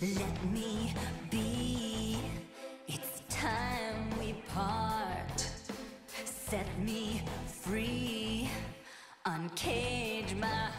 Let me be, it's time we part. Set me free, uncage my heart.